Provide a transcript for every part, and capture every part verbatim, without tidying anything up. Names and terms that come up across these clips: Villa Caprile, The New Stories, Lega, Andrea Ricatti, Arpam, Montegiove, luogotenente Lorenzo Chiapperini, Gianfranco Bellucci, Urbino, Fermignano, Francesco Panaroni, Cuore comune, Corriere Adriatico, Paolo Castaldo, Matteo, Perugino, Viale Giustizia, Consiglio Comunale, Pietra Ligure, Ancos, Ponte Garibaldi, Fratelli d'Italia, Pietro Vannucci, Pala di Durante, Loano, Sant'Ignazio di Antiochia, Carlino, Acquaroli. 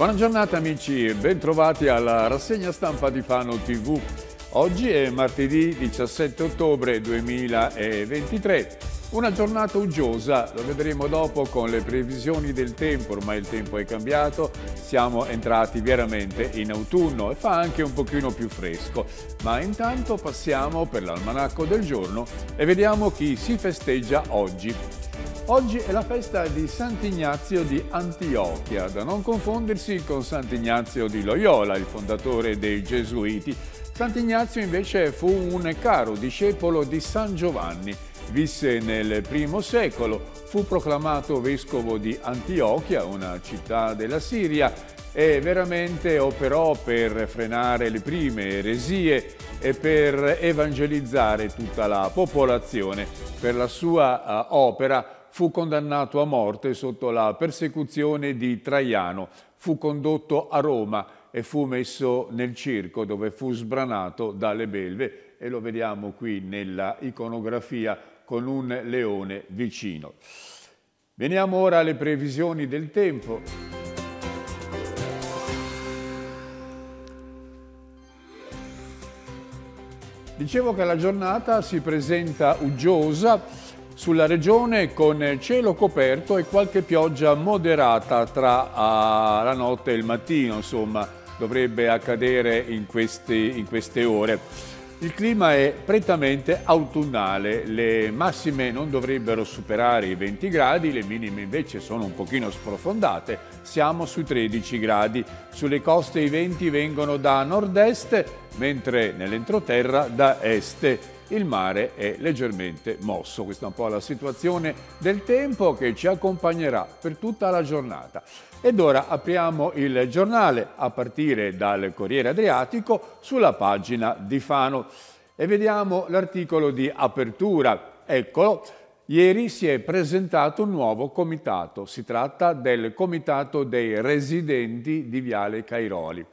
Buona giornata amici e bentrovati alla rassegna stampa di Fano tivù. Oggi è martedì diciassette ottobre duemilaventitré, una giornata uggiosa, lo vedremo dopo con le previsioni del tempo, ormai il tempo è cambiato, siamo entrati veramente in autunno e fa anche un pochino più fresco, ma intanto passiamo per l'almanacco del giorno e vediamo chi si festeggia oggi. Oggi è la festa di Sant'Ignazio di Antiochia, da non confondersi con Sant'Ignazio di Loyola, il fondatore dei Gesuiti. Sant'Ignazio invece fu un caro discepolo di San Giovanni. Visse nel primo secolo, fu proclamato vescovo di Antiochia, una città della Siria, e veramente operò per frenare le prime eresie e per evangelizzare tutta la popolazione. Per la sua opera fu condannato a morte sotto la persecuzione di Traiano, fu condotto a Roma e fu messo nel circo dove fu sbranato dalle belve e lo vediamo qui nella iconografia con un leone vicino. Veniamo ora alle previsioni del tempo. Dicevo che la giornata si presenta uggiosa sulla regione con cielo coperto e qualche pioggia moderata tra uh, la notte e il mattino, insomma, dovrebbe accadere in, questi, in queste ore. Il clima è prettamente autunnale, le massime non dovrebbero superare i venti gradi, le minime invece sono un pochino sprofondate, siamo sui tredici gradi. Sulle coste i venti vengono da nord-est, mentre nell'entroterra da est. Il mare è leggermente mosso. Questa è un po' la situazione del tempo che ci accompagnerà per tutta la giornata. Ed ora apriamo il giornale a partire dal Corriere Adriatico sulla pagina di Fano e vediamo l'articolo di apertura. Eccolo. Ieri si è presentato un nuovo comitato. Si tratta del comitato dei residenti di Viale Cairoli.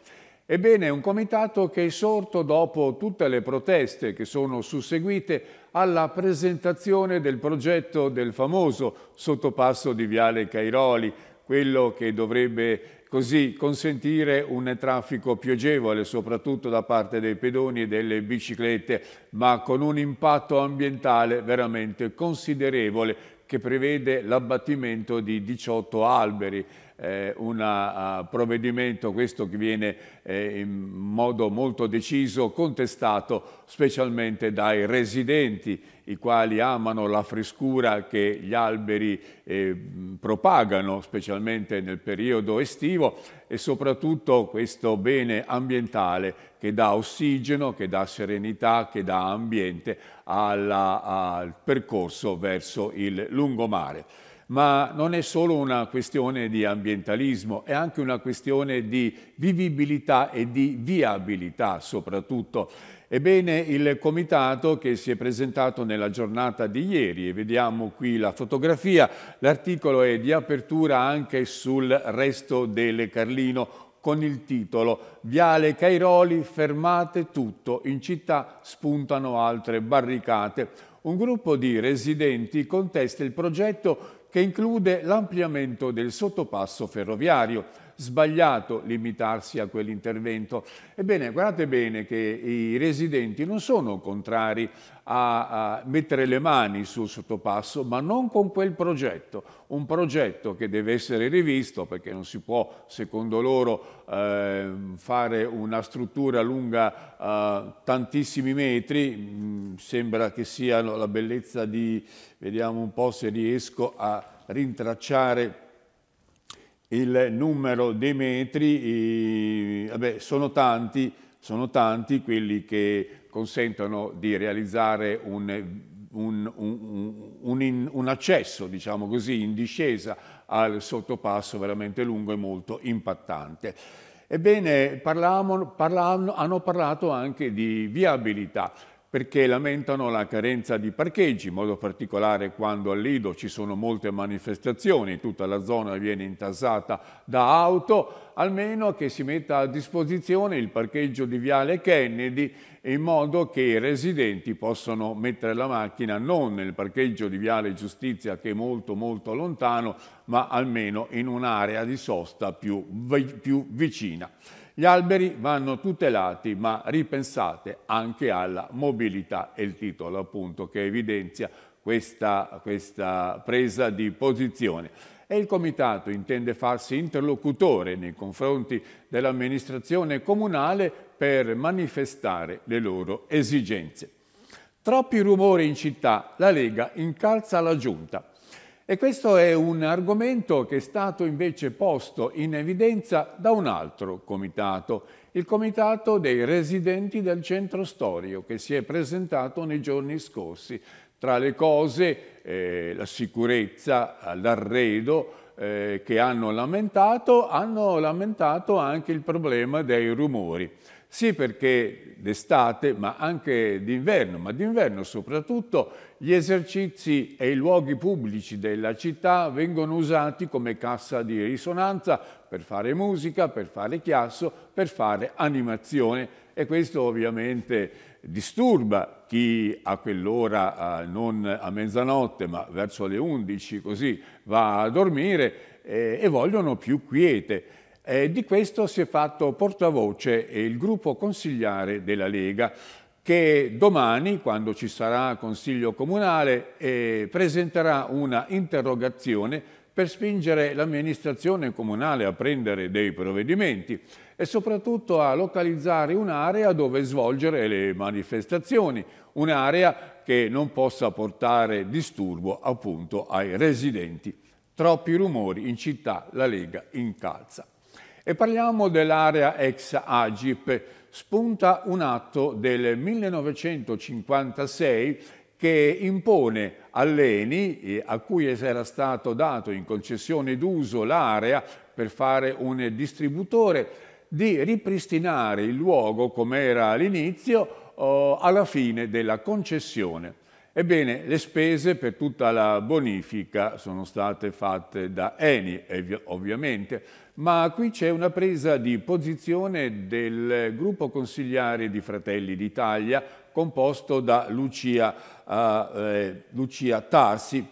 Ebbene, è un comitato che è sorto dopo tutte le proteste che sono susseguite alla presentazione del progetto del famoso sottopasso di Viale Cairoli, quello che dovrebbe così consentire un traffico più agevole, soprattutto da parte dei pedoni e delle biciclette, ma con un impatto ambientale veramente considerevole, che prevede l'abbattimento di diciotto alberi. Eh, un uh, provvedimento questo che viene eh, in modo molto deciso contestato specialmente dai residenti, i quali amano la frescura che gli alberi eh, propagano specialmente nel periodo estivo e soprattutto questo bene ambientale che dà ossigeno, che dà serenità, che dà ambiente alla, al percorso verso il lungomare. Ma non è solo una questione di ambientalismo, è anche una questione di vivibilità e di viabilità soprattutto. Ebbene, il comitato che si è presentato nella giornata di ieri, e vediamo qui la fotografia, l'articolo è di apertura anche sul resto del Carlino, con il titolo Viale Cairoli, fermate tutto, in città spuntano altre barricate. Un gruppo di residenti contesta il progetto che include l'ampliamento del sottopasso ferroviario. Sbagliato limitarsi a quell'intervento. Ebbene, guardate bene che i residenti non sono contrari a, a mettere le mani sul sottopasso, ma non con quel progetto. Un progetto che deve essere rivisto, perché non si può, secondo loro, eh, fare una struttura lunga eh, tantissimi metri. Mm, sembra che siano la bellezza di... Vediamo un po' se riesco a rintracciare il numero dei metri, eh, vabbè, sono tanti, sono tanti quelli che consentono di realizzare un, un, un, un, un accesso, diciamo così, in discesa al sottopasso veramente lungo e molto impattante. Ebbene, parlavano, parlavano, hanno parlato anche di viabilità. perché lamentano la carenza di parcheggi, in modo particolare quando al Lido ci sono molte manifestazioni, tutta la zona viene intasata da auto, almeno che si metta a disposizione il parcheggio di Viale Kennedy in modo che i residenti possano mettere la macchina non nel parcheggio di Viale Giustizia che è molto molto lontano, ma almeno in un'area di sosta più, più vicina. Gli alberi vanno tutelati, ma ripensate anche alla mobilità, è il titolo appunto che evidenzia questa, questa presa di posizione. E il Comitato intende farsi interlocutore nei confronti dell'amministrazione comunale per manifestare le loro esigenze. Troppi rumori in città, la Lega incalza la Giunta. E questo è un argomento che è stato invece posto in evidenza da un altro comitato, il comitato dei residenti del centro storico che si è presentato nei giorni scorsi. Tra le cose eh, la sicurezza, l'arredo eh, che hanno lamentato, hanno lamentato anche il problema dei rumori. Sì, perché d'estate, ma anche d'inverno, ma d'inverno soprattutto gli esercizi e i luoghi pubblici della città vengono usati come cassa di risonanza per fare musica, per fare chiasso, per fare animazione e questo ovviamente disturba chi a quell'ora, non a mezzanotte, ma verso le undici così va a dormire eh, e vogliono più quiete. Eh, di questo si è fatto portavoce il gruppo consigliare della Lega che domani, quando ci sarà Consiglio Comunale, eh, presenterà una interrogazione per spingere l'amministrazione comunale a prendere dei provvedimenti e soprattutto a localizzare un'area dove svolgere le manifestazioni, un'area che non possa portare disturbo appunto ai residenti. Troppi rumori in città, la Lega incalza. E parliamo dell'area ex Agip, spunta un atto del millenovecentocinquantasei che impone all'E N I, a cui era stato dato in concessione d'uso l'area per fare un distributore, di ripristinare il luogo come era all'inizio alla fine della concessione. Ebbene, le spese per tutta la bonifica sono state fatte da E N I, ovviamente, ma qui c'è una presa di posizione del gruppo consigliare di Fratelli d'Italia, composto da Lucia, eh, Lucia Tarsi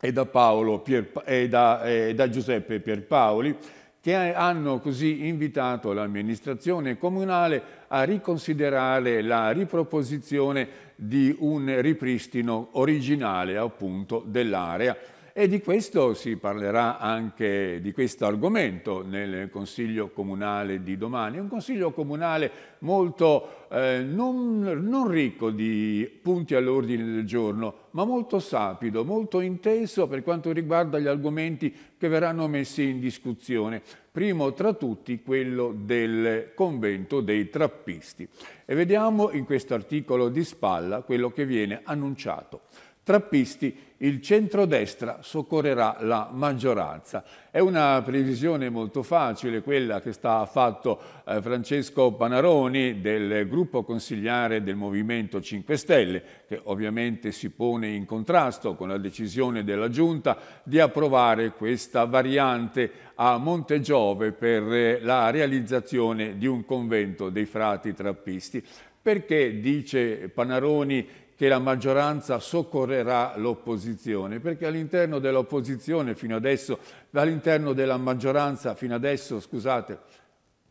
e da, Paolo Pierpa e da, eh, da Giuseppe Pierpaoli, che hanno così invitato l'amministrazione comunale a riconsiderare la riproposizione di un ripristino originale appunto dell'area e di questo si parlerà anche di questo argomento nel Consiglio Comunale di domani. Un Consiglio Comunale molto eh, non, non ricco di punti all'ordine del giorno, ma molto sapido, molto intenso per quanto riguarda gli argomenti che verranno messi in discussione. Primo tra tutti quello del convento dei trappisti. E vediamo in questo articolo di spalla quello che viene annunciato. Trappisti, il centrodestra soccorrerà la maggioranza. È una previsione molto facile quella che sta fatto eh, Francesco Panaroni del gruppo consigliare del Movimento cinque Stelle, che ovviamente si pone in contrasto con la decisione della Giunta di approvare questa variante a Montegiove per eh, la realizzazione di un convento dei frati trappisti. Perché, dice Panaroni, che la maggioranza soccorrerà l'opposizione, perché all'interno dell'opposizione fino adesso, all'interno della maggioranza fino adesso, scusate,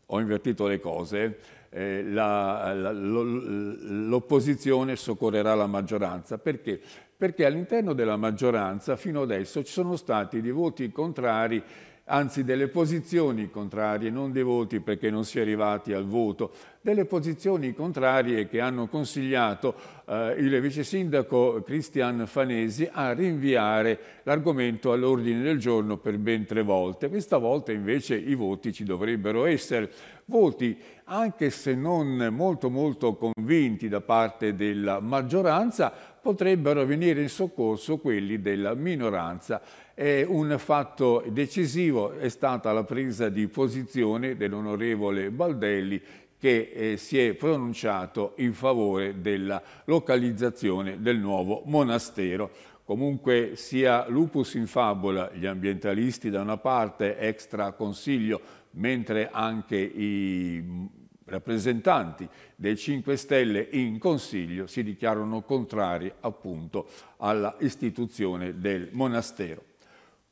ho invertito le cose, eh, l'opposizione soccorrerà la maggioranza. Perché? Perché all'interno della maggioranza fino adesso ci sono stati dei voti contrari, anzi delle posizioni contrarie, non dei voti perché non si è arrivati al voto, delle posizioni contrarie che hanno consigliato eh, il vice sindaco Cristian Fanesi a rinviare l'argomento all'ordine del giorno per ben tre volte. Questa volta invece i voti ci dovrebbero essere, voti anche se non molto molto convinti da parte della maggioranza, potrebbero venire in soccorso quelli della minoranza. E un fatto decisivo è stata la presa di posizione dell'onorevole Baldelli, che eh, si è pronunciato in favore della localizzazione del nuovo monastero. Comunque sia lupus in fabula, gli ambientalisti da una parte, extra consiglio, mentre anche i rappresentanti dei cinque Stelle in consiglio si dichiarano contrari appunto alla istituzione del monastero.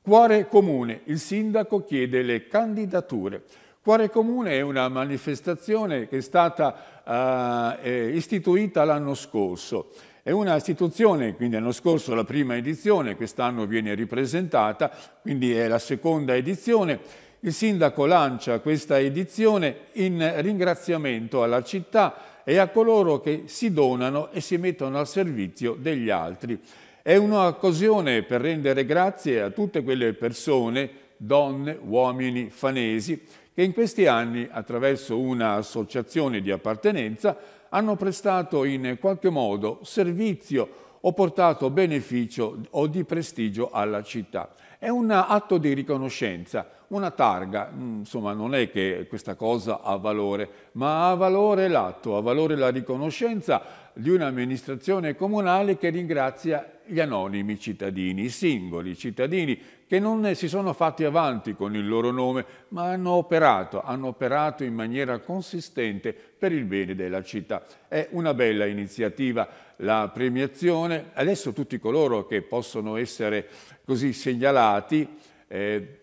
Cuore comune, il sindaco chiede le candidature. Cuore comune è una manifestazione che è stata eh, istituita l'anno scorso. È una istituzione, quindi l'anno scorso la prima edizione, quest'anno viene ripresentata, quindi è la seconda edizione. Il sindaco lancia questa edizione in ringraziamento alla città e a coloro che si donano e si mettono al servizio degli altri. È un'occasione per rendere grazie a tutte quelle persone, donne, uomini, fanesi, che in questi anni, attraverso un'associazione di appartenenza, hanno prestato in qualche modo servizio o portato beneficio o di prestigio alla città. È un atto di riconoscenza, una targa, insomma non è che questa cosa ha valore, ma ha valore l'atto, ha valore la riconoscenza di un'amministrazione comunale che ringrazia gli anonimi cittadini, i singoli cittadini che non si sono fatti avanti con il loro nome, ma hanno operato, hanno operato in maniera consistente per il bene della città. È una bella iniziativa la premiazione. Adesso tutti coloro che possono essere così segnalati eh,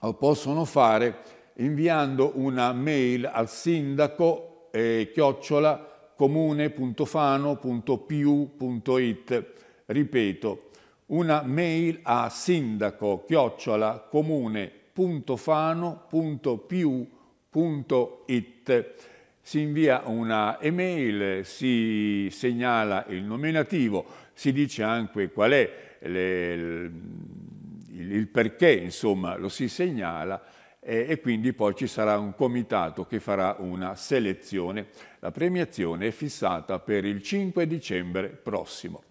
lo possono fare inviando una mail al sindaco eh, chiocciola comune punto fano punto piu punto it. Ripeto, una mail a sindaco chiocciola comune punto fano punto piu punto it. Si invia una email, si segnala il nominativo, si dice anche qual è le, il perché, insomma, lo si segnala e, e quindi poi ci sarà un comitato che farà una selezione. La premiazione è fissata per il cinque dicembre prossimo.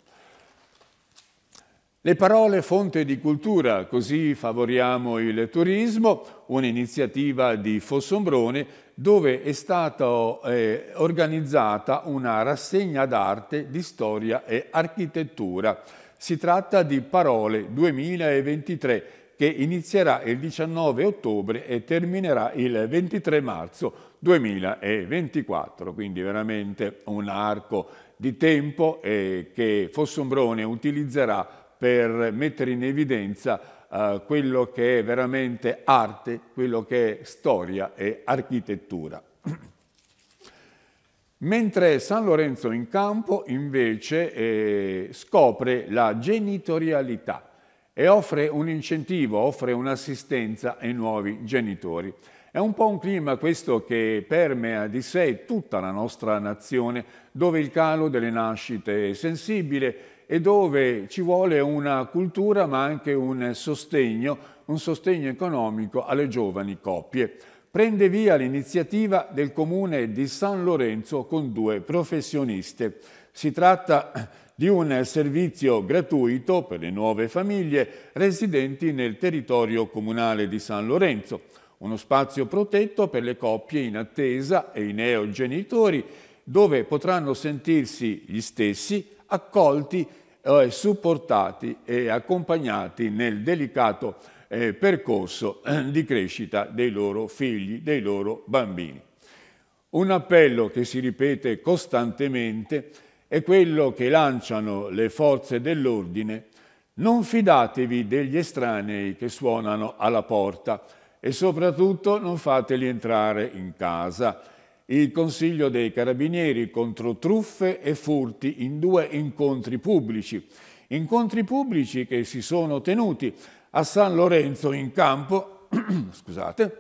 Le parole fonte di cultura, così favoriamo il turismo, un'iniziativa di Fossombrone dove è stata eh, organizzata una rassegna d'arte di storia e architettura. Si tratta di Parole duemilaventitré che inizierà il diciannove ottobre e terminerà il ventitré marzo duemilaventiquattro, quindi veramente un arco di tempo eh, che Fossombrone utilizzerà per mettere in evidenza uh, quello che è veramente arte, quello che è storia e architettura. Mentre San Lorenzo in campo invece eh, scopre la genitorialità e offre un incentivo, offre un'assistenza ai nuovi genitori. È un po' un clima questo che permea di sé tutta la nostra nazione, dove il calo delle nascite è sensibile e dove ci vuole una cultura ma anche un sostegno, un sostegno economico alle giovani coppie. Prende via l'iniziativa del comune di San Lorenzo con due professioniste. Si tratta di un servizio gratuito per le nuove famiglie residenti nel territorio comunale di San Lorenzo, uno spazio protetto per le coppie in attesa e i neogenitori, dove potranno sentirsi gli stessi accolti, eh, supportati e accompagnati nel delicato eh, percorso eh, di crescita dei loro figli, dei loro bambini. Un appello che si ripete costantemente è quello che lanciano le forze dell'ordine: non fidatevi degli estranei che suonano alla porta e soprattutto non fateli entrare in casa. Il Consiglio dei Carabinieri contro truffe e furti in due incontri pubblici. Incontri pubblici che si sono tenuti a San Lorenzo in campo, scusate,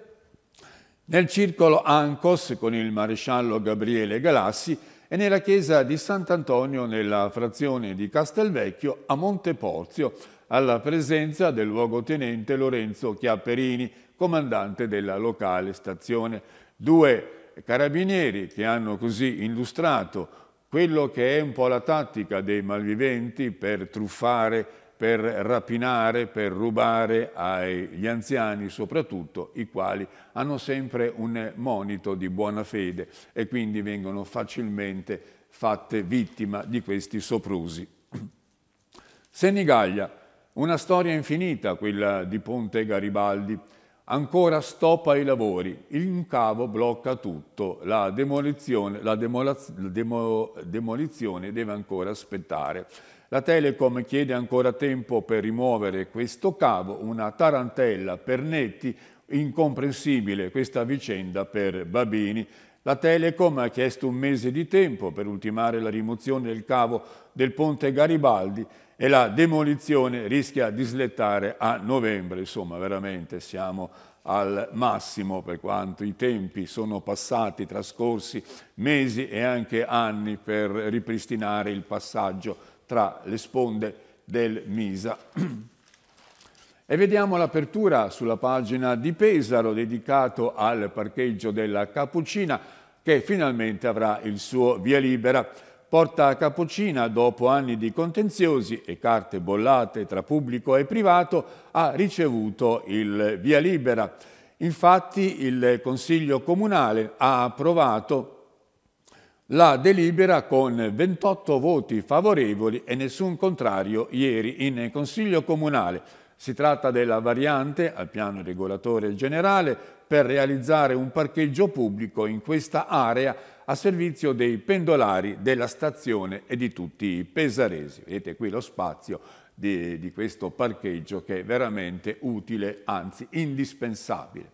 nel circolo Ancos con il maresciallo Gabriele Galassi e nella chiesa di Sant'Antonio nella frazione di Castelvecchio a Monteporzio, alla presenza del luogotenente Lorenzo Chiapperini, comandante della locale stazione. Due carabinieri che hanno così illustrato quello che è un po' la tattica dei malviventi per truffare per rapinare, per rubare agli anziani soprattutto, i quali hanno sempre un monito di buona fede e quindi vengono facilmente fatte vittima di questi soprusi. Senigallia, una storia infinita quella di Ponte Garibaldi, ancora stop ai lavori, il cavo blocca tutto, la demolizione, la demola, demo, demolizione deve ancora aspettare. La Telecom chiede ancora tempo per rimuovere questo cavo, una tarantella per Netti, incomprensibile questa vicenda per Babini. La Telecom ha chiesto un mese di tempo per ultimare la rimozione del cavo del Ponte Garibaldi e la demolizione rischia di slettare a novembre. Insomma, veramente siamo al massimo per quanto i tempi sono passati, trascorsi mesi e anche anni per ripristinare il passaggio tra le sponde del Misa. E vediamo l'apertura sulla pagina di Pesaro dedicato al parcheggio della Cappuccina che finalmente avrà il suo via libera. Porta Cappuccina, dopo anni di contenziosi e carte bollate tra pubblico e privato, ha ricevuto il via libera. Infatti il Consiglio Comunale ha approvato la delibera con ventotto voti favorevoli e nessun contrario ieri in Consiglio Comunale. Si tratta della variante al piano regolatore generale per realizzare un parcheggio pubblico in questa area a servizio dei pendolari della stazione e di tutti i pesaresi. Vedete qui lo spazio di, di questo parcheggio che è veramente utile, anzi indispensabile.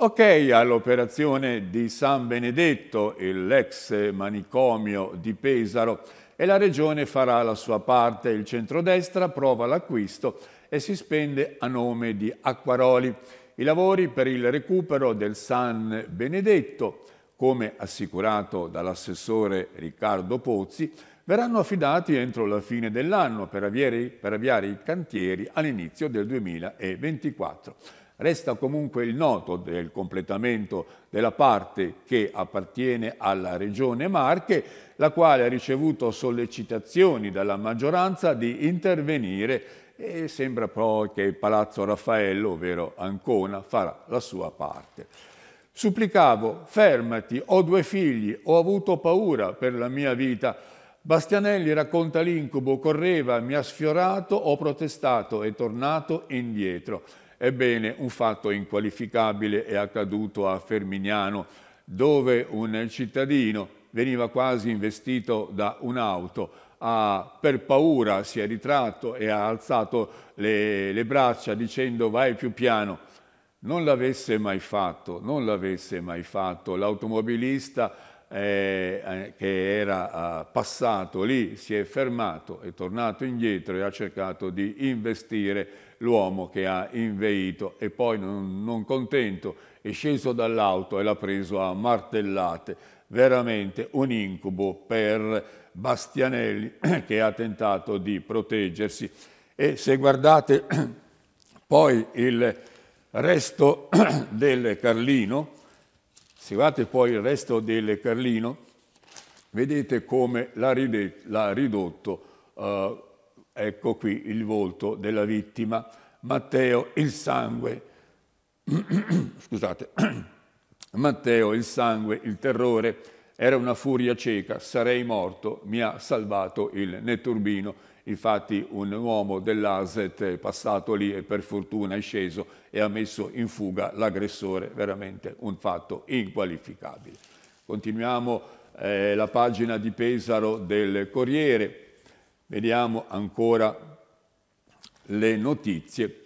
Ok, all'operazione di San Benedetto, l'ex manicomio di Pesaro, e la Regione farà la sua parte. Il centrodestra prova l'acquisto e si spende a nome di Acquaroli. I lavori per il recupero del San Benedetto, come assicurato dall'assessore Riccardo Pozzi, verranno affidati entro la fine dell'anno per avviare, per avviare i cantieri all'inizio del duemilaventiquattro. Resta comunque il noto del completamento della parte che appartiene alla Regione Marche, la quale ha ricevuto sollecitazioni dalla maggioranza di intervenire e sembra però che Palazzo Raffaello, ovvero Ancona, farà la sua parte. Supplicavo, fermati, ho due figli, ho avuto paura per la mia vita. Bastianelli racconta l'incubo, correva, mi ha sfiorato, ho protestato, è tornato indietro. Ebbene, un fatto inqualificabile è accaduto a Fermignano, dove un cittadino veniva quasi investito da un'auto. Ha, per paura si è ritratto e ha alzato le, le braccia dicendo vai più piano. Non l'avesse mai fatto, non l'avesse mai fatto. L'automobilista eh, che era eh, passato lì si è fermato, è tornato indietro e ha cercato di investire l'uomo che ha inveito e poi non, non contento è sceso dall'auto e l'ha preso a martellate. Veramente un incubo per Bastianelli che ha tentato di proteggersi. E se guardate poi il resto del Carlino, se guardate poi il resto del Carlino, vedete come l'ha ridotto, uh, ecco qui il volto della vittima, Matteo il sangue, scusate, Matteo il sangue, il terrore. Era una furia cieca, sarei morto, mi ha salvato il netturbino. Infatti un uomo dell'A S E T è passato lì e per fortuna è sceso e ha messo in fuga l'aggressore. Veramente un fatto inqualificabile. Continuiamo eh, la pagina di Pesaro del Corriere. Vediamo ancora le notizie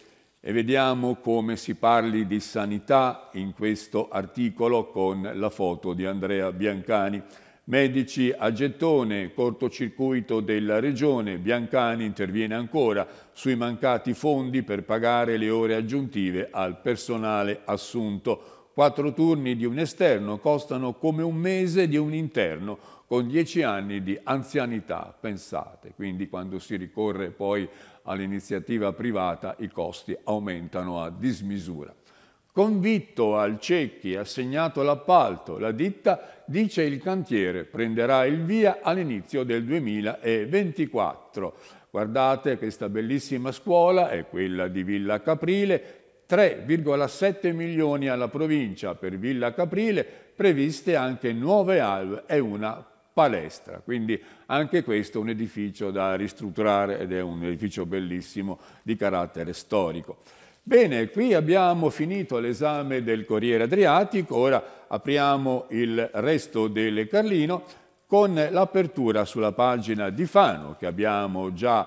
e vediamo come si parli di sanità in questo articolo con la foto di Andrea Biancani. Medici a gettone, cortocircuito della Regione, Biancani interviene ancora sui mancati fondi per pagare le ore aggiuntive al personale assunto. Quattro turni di un esterno costano come un mese di un interno, con dieci anni di anzianità, pensate. Quindi quando si ricorre poi all'iniziativa privata i costi aumentano a dismisura. Convitto Alcecchi, assegnato l'appalto, la ditta dice il cantiere prenderà il via all'inizio del duemilaventiquattro. Guardate questa bellissima scuola, è quella di Villa Caprile, tre virgola sette milioni alla provincia per Villa Caprile, previste anche nuove alve e una palestra, quindi anche questo è un edificio da ristrutturare ed è un edificio bellissimo di carattere storico. Bene, qui abbiamo finito l'esame del Corriere Adriatico, ora apriamo il resto del Carlino con l'apertura sulla pagina di Fano che abbiamo già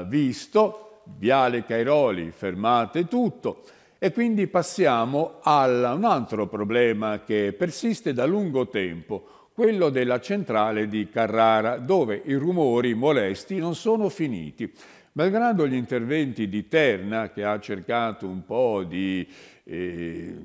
eh, visto. Viale Cairoli, fermate tutto. E quindi passiamo a un altro problema che persiste da lungo tempo, quello della centrale di Carrara, dove i rumori molesti non sono finiti. Malgrado gli interventi di Terna, che ha cercato un po' di, eh,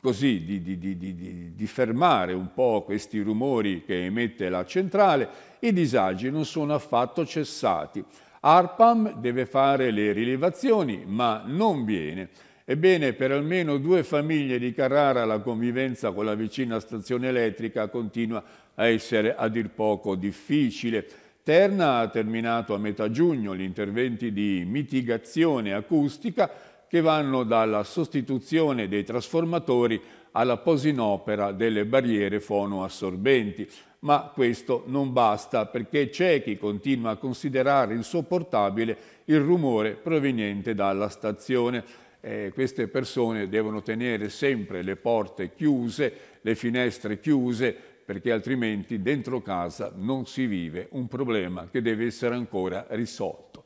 così, di, di, di, di, di fermare un po' questi rumori che emette la centrale, i disagi non sono affatto cessati. ARPAM deve fare le rilevazioni, ma non viene. Ebbene, per almeno due famiglie di Carrara la convivenza con la vicina stazione elettrica continua a essere a dir poco difficile. Terna ha terminato a metà giugno gli interventi di mitigazione acustica che vanno dalla sostituzione dei trasformatori alla posinopera delle barriere fonoassorbenti. Ma questo non basta perché c'è chi continua a considerare insopportabile il rumore proveniente dalla stazione. Eh, queste persone devono tenere sempre le porte chiuse, le finestre chiuse, perché altrimenti dentro casa non si vive, un problema che deve essere ancora risolto.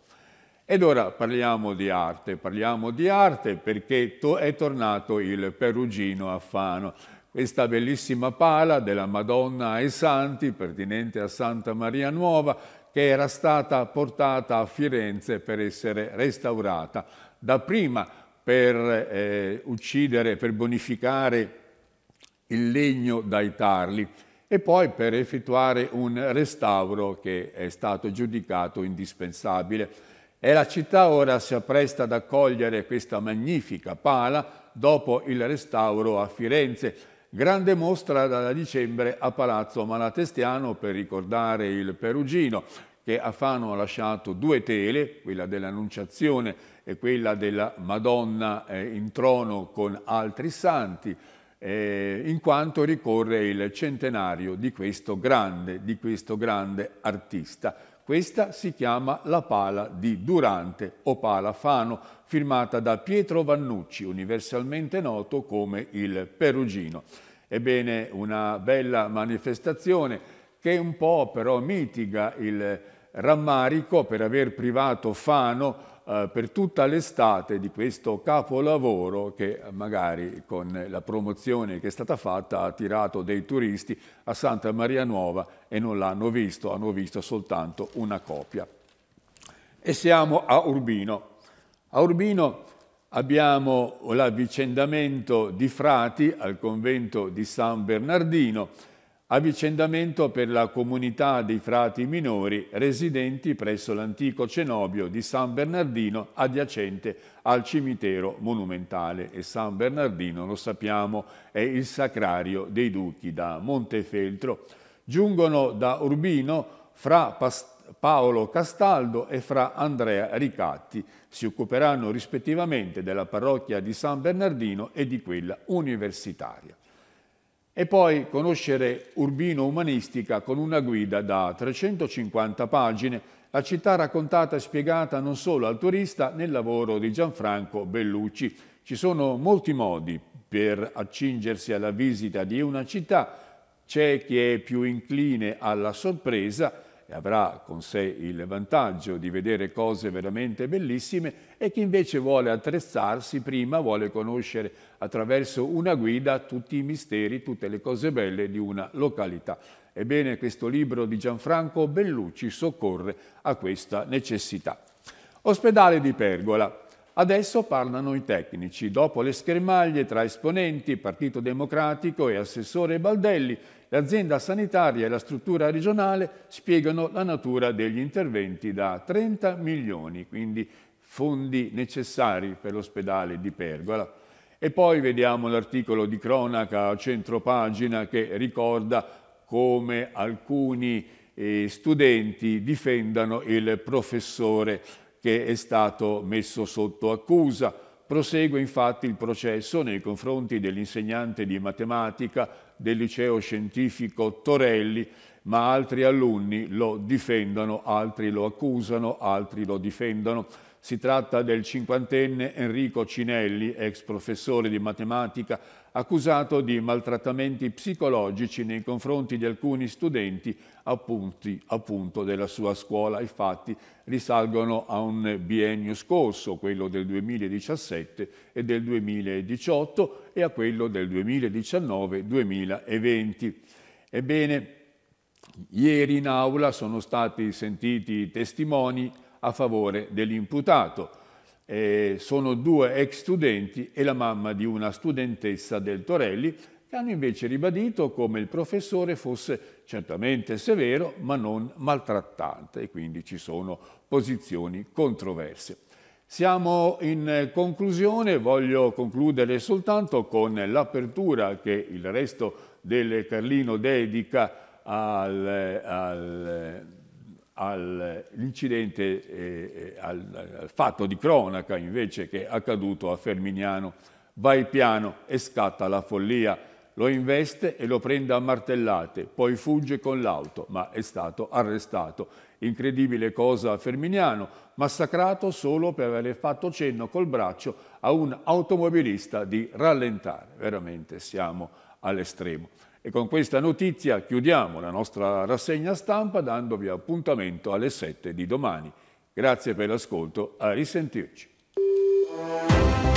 Ed ora parliamo di arte, parliamo di arte perché to- è tornato il Perugino a Fano. Questa bellissima pala della Madonna ai Santi, pertinente a Santa Maria Nuova, che era stata portata a Firenze per essere restaurata. Dapprima per eh, uccidere, per bonificare il legno dai tarli e poi per effettuare un restauro che è stato giudicato indispensabile. E la città ora si appresta ad accogliere questa magnifica pala dopo il restauro a Firenze. Grande mostra da dicembre a Palazzo Malatestiano per ricordare il Perugino, che a Fano ha lasciato due tele, quella dell'Annunciazione e quella della Madonna in trono con altri santi, eh, in quanto ricorre il centenario di questo grande, di questo grande artista. Questa si chiama la pala di Durante o pala Fano, firmata da Pietro Vannucci, universalmente noto come il Perugino. Ebbene, una bella manifestazione che un po' però mitiga il rammarico per aver privato Fano eh, per tutta l'estate di questo capolavoro che magari con la promozione che è stata fatta ha attirato dei turisti a Santa Maria Nuova e non l'hanno visto, hanno visto soltanto una copia. E siamo a Urbino. A Urbino abbiamo l'avvicendamento di frati al convento di San Bernardino, avvicendamento per la comunità dei frati minori residenti presso l'antico cenobio di San Bernardino adiacente al cimitero monumentale. E San Bernardino, lo sappiamo, è il sacrario dei duchi da Montefeltro. Giungono da Urbino fra pastori Paolo Castaldo e fra Andrea Ricatti, si occuperanno rispettivamente della parrocchia di San Bernardino e di quella universitaria. E poi conoscere Urbino Umanistica con una guida da trecentocinquanta pagine, la città raccontata e spiegata non solo al turista nel lavoro di Gianfranco Bellucci. Ci sono molti modi per accingersi alla visita di una città, c'è chi è più incline alla sorpresa e avrà con sé il vantaggio di vedere cose veramente bellissime e chi invece vuole attrezzarsi prima, vuole conoscere attraverso una guida tutti i misteri, tutte le cose belle di una località. Ebbene, questo libro di Gianfranco Bellucci soccorre a questa necessità. Ospedale di Pergola. Adesso parlano i tecnici. Dopo le schermaglie tra esponenti, Partito Democratico e Assessore Baldelli, l'azienda sanitaria e la struttura regionale spiegano la natura degli interventi da trenta milioni, quindi fondi necessari per l'ospedale di Pergola. E poi vediamo l'articolo di cronaca a centro pagina che ricorda come alcuni eh, studenti difendano il professore che è stato messo sotto accusa. Prosegue infatti il processo nei confronti dell'insegnante di matematica del liceo scientifico Torelli, ma altri alunni lo difendono, altri lo accusano, altri lo difendono. Si tratta del cinquantenne Enrico Cinelli, ex professore di matematica, accusato di maltrattamenti psicologici nei confronti di alcuni studenti appunti, appunto della sua scuola. I fatti risalgono a un biennio scorso, quello del duemiladiciassette e del duemiladiciotto, e a quello del duemiladiciannove duemilaventi. Ebbene, ieri in aula sono stati sentiti testimoni a favore dell'imputato. Eh, sono due ex studenti e la mamma di una studentessa del Torelli che hanno invece ribadito come il professore fosse certamente severo ma non maltrattante, e quindi ci sono posizioni controverse. Siamo in conclusione, voglio concludere soltanto con l'apertura che il resto del Carlino dedica al... al all'incidente, eh, al, al fatto di cronaca invece che è accaduto a Fermignano. Vai piano e scatta la follia, lo investe e lo prende a martellate, poi fugge con l'auto, ma è stato arrestato. Incredibile cosa a Fermignano, massacrato solo per aver fatto cenno col braccio a un automobilista di rallentare. Veramente siamo all'estremo. E con questa notizia chiudiamo la nostra rassegna stampa dandovi appuntamento alle sette di domani. Grazie per l'ascolto, a risentirci.